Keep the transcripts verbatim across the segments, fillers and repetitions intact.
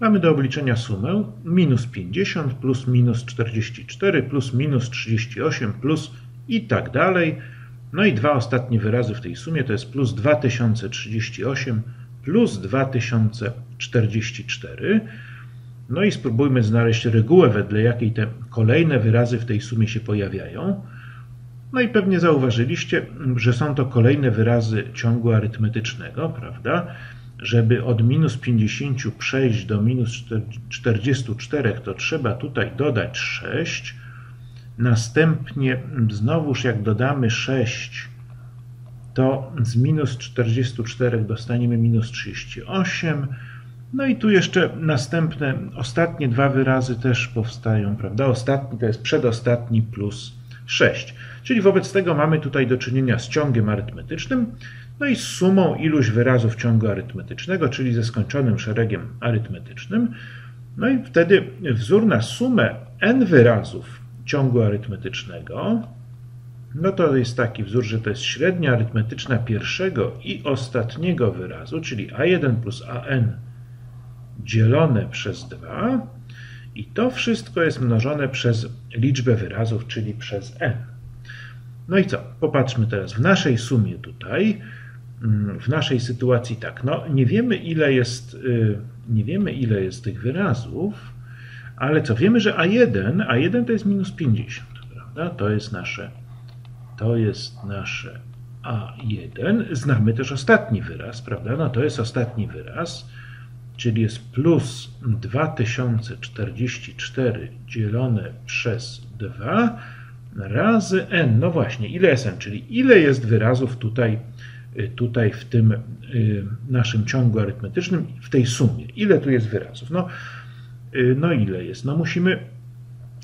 Mamy do obliczenia sumę minus pięćdziesiąt plus minus czterdzieści cztery plus minus trzydzieści osiem plus i tak dalej. No i dwa ostatnie wyrazy w tej sumie to jest plus dwa tysiące trzydzieści osiem plus dwa tysiące czterdzieści cztery. No i spróbujmy znaleźć regułę, wedle jakiej te kolejne wyrazy w tej sumie się pojawiają. No i pewnie zauważyliście, że są to kolejne wyrazy ciągu arytmetycznego, prawda? Żeby od minus pięćdziesięciu przejść do minus czterdziestu czterech, to trzeba tutaj dodać sześć. Następnie znowuż jak dodamy sześć, to z minus czterdziestu czterech dostaniemy minus trzydzieści osiem. No i tu jeszcze następne, ostatnie dwa wyrazy też powstają, prawda? Ostatni to jest przedostatni plus sześć. Czyli wobec tego mamy tutaj do czynienia z ciągiem arytmetycznym, no i z sumą iluś wyrazów ciągu arytmetycznego, czyli ze skończonym szeregiem arytmetycznym. No i wtedy wzór na sumę n wyrazów ciągu arytmetycznego, no to jest taki wzór, że to jest średnia arytmetyczna pierwszego i ostatniego wyrazu, czyli a jeden plus a n dzielone przez dwa i to wszystko jest mnożone przez liczbę wyrazów, czyli przez n. No i co? Popatrzmy teraz w naszej sumie tutaj, w naszej sytuacji tak, no nie wiemy ile jest, nie wiemy ile jest tych wyrazów, ale co? Wiemy, że a jeden, a jeden to jest minus pięćdziesiąt, prawda? To jest nasze, to jest nasze a jeden. Znamy też ostatni wyraz, prawda? No to jest ostatni wyraz, czyli jest plus dwa tysiące czterdzieści cztery dzielone przez dwa razy n. No właśnie, ile jest n? Czyli ile jest wyrazów tutaj, tutaj w tym naszym ciągu arytmetycznym, w tej sumie? Ile tu jest wyrazów? No, No ile jest? No musimy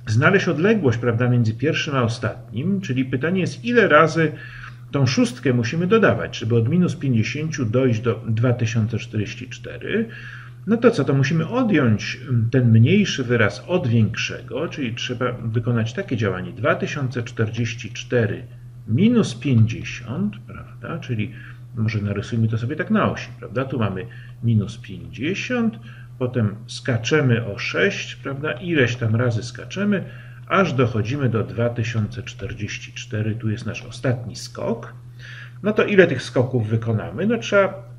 znaleźć odległość, prawda, między pierwszym a ostatnim, czyli pytanie jest, ile razy tą szóstkę musimy dodawać, żeby od minus pięćdziesięciu dojść do dwa tysiące czterdzieści cztery. No to co, to musimy odjąć ten mniejszy wyraz od większego, czyli trzeba wykonać takie działanie dwa tysiące czterdzieści cztery minus pięćdziesiąt, prawda, czyli może narysujmy to sobie tak na osi, prawda, tu mamy minus pięćdziesiąt, potem skaczemy o sześć, prawda? Ileś tam razy skaczemy, aż dochodzimy do dwa tysiące czterdzieści cztery. Tu jest nasz ostatni skok. No to ile tych skoków wykonamy? No trzeba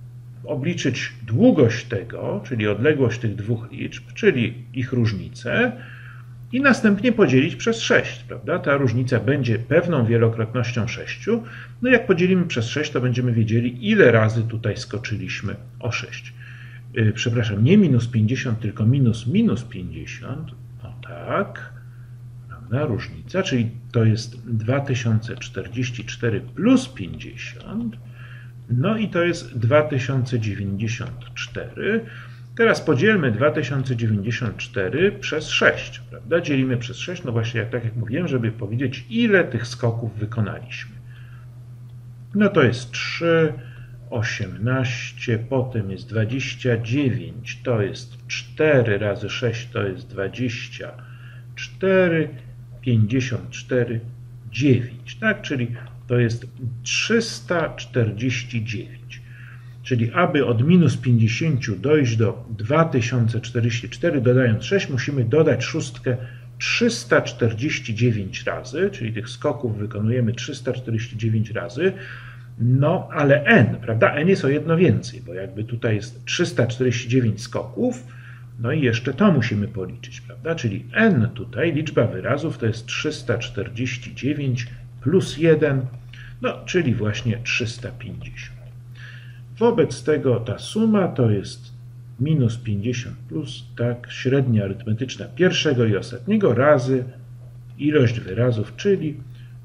obliczyć długość tego, czyli odległość tych dwóch liczb, czyli ich różnicę i następnie podzielić przez sześć, prawda? Ta różnica będzie pewną wielokrotnością sześć. No jak podzielimy przez sześć, to będziemy wiedzieli, ile razy tutaj skoczyliśmy o sześć. Przepraszam, nie minus pięćdziesiąt, tylko minus minus pięćdziesiąt, o tak, prawda, różnica, czyli to jest dwa tysiące czterdzieści cztery plus pięćdziesiąt, no i to jest dwa tysiące dziewięćdziesiąt cztery. Teraz podzielmy dwa tysiące dziewięćdziesiąt cztery przez sześć, prawda, dzielimy przez sześć, no właśnie jak, tak jak mówiłem, żeby powiedzieć, ile tych skoków wykonaliśmy. No to jest trzy... osiemnaście, potem jest dwadzieścia dziewięć, to jest cztery razy sześć, to jest dwadzieścia cztery, pięćdziesiąt cztery, dziewięć, tak? Czyli to jest trzysta czterdzieści dziewięć. Czyli aby od minus pięćdziesięciu dojść do dwa tysiące czterdzieści cztery, dodając sześć, musimy dodać szóstkę trzysta czterdzieści dziewięć razy, czyli tych skoków wykonujemy trzysta czterdzieści dziewięć razy. No, ale n, prawda? N jest o jedno więcej, bo jakby tutaj jest trzysta czterdzieści dziewięć skoków, no i jeszcze to musimy policzyć, prawda? Czyli n tutaj, liczba wyrazów, to jest trzysta czterdzieści dziewięć plus jeden, no, czyli właśnie trzysta pięćdziesiąt. Wobec tego ta suma to jest minus pięćdziesiąt plus, tak, średnia arytmetyczna pierwszego i ostatniego razy ilość wyrazów, czyli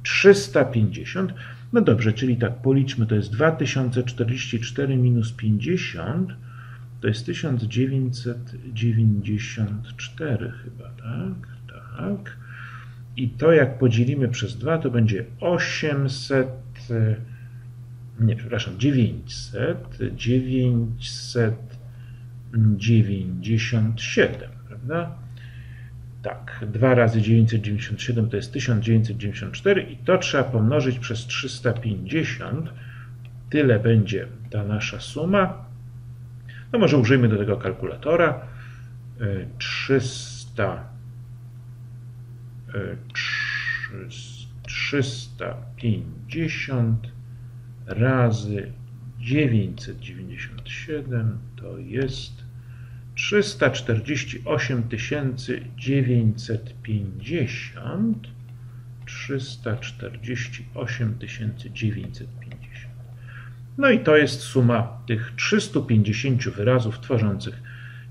trzysta pięćdziesiąt. No dobrze, czyli tak policzmy, to jest dwa tysiące czterdzieści cztery minus pięćdziesiąt, to jest tysiąc dziewięćset dziewięćdziesiąt cztery chyba, tak? Tak. I to jak podzielimy przez dwa, to będzie osiemset, nie, przepraszam, dziewięćset dziewięćdziesiąt siedem, prawda? Tak, dwa razy dziewięćset dziewięćdziesiąt siedem to jest tysiąc dziewięćset dziewięćdziesiąt cztery i to trzeba pomnożyć przez trzysta pięćdziesiąt. Tyle będzie ta nasza suma. No może użyjmy do tego kalkulatora. trzysta pięćdziesiąt razy dziewięćset dziewięćdziesiąt siedem to jest trzysta czterdzieści osiem tysięcy dziewięćset pięćdziesiąt. trzysta czterdzieści osiem tysięcy dziewięćset pięćdziesiąt. No i to jest suma tych trzystu pięćdziesięciu wyrazów tworzących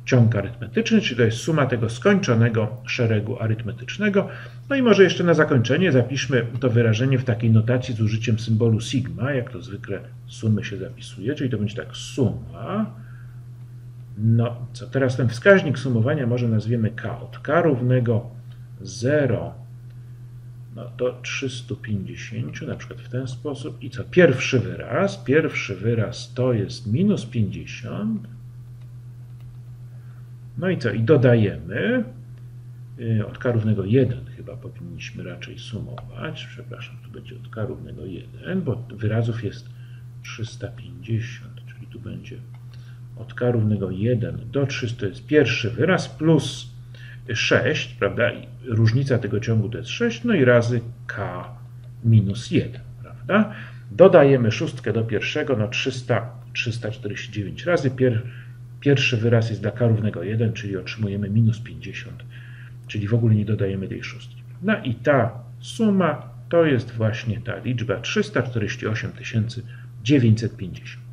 ciąg arytmetyczny, czyli to jest suma tego skończonego szeregu arytmetycznego. No i może jeszcze na zakończenie zapiszmy to wyrażenie w takiej notacji z użyciem symbolu sigma, jak to zwykle sumy się zapisuje, czyli to będzie tak suma. No co teraz ten wskaźnik sumowania może nazwiemy k od k równego zero no do trzystu pięćdziesięciu, na przykład w ten sposób. I co? Pierwszy wyraz, pierwszy wyraz to jest minus pięćdziesiąt. No i co? I dodajemy od k równego jeden, chyba powinniśmy raczej sumować. Przepraszam, tu będzie od k równego jeden, bo wyrazów jest trzysta pięćdziesiąt, czyli tu będzie od k równego jeden do trzystu, to jest pierwszy wyraz, plus sześć, prawda? I różnica tego ciągu to jest sześć, no i razy k minus jeden, prawda? Dodajemy szóstkę do pierwszego, no trzysta, trzysta czterdzieści dziewięć razy pier, pierwszy wyraz jest dla k równego jeden, czyli otrzymujemy minus pięćdziesiąt, czyli w ogóle nie dodajemy tej szóstki. No i ta suma to jest właśnie ta liczba trzysta czterdzieści osiem tysięcy dziewięćset pięćdziesiąt.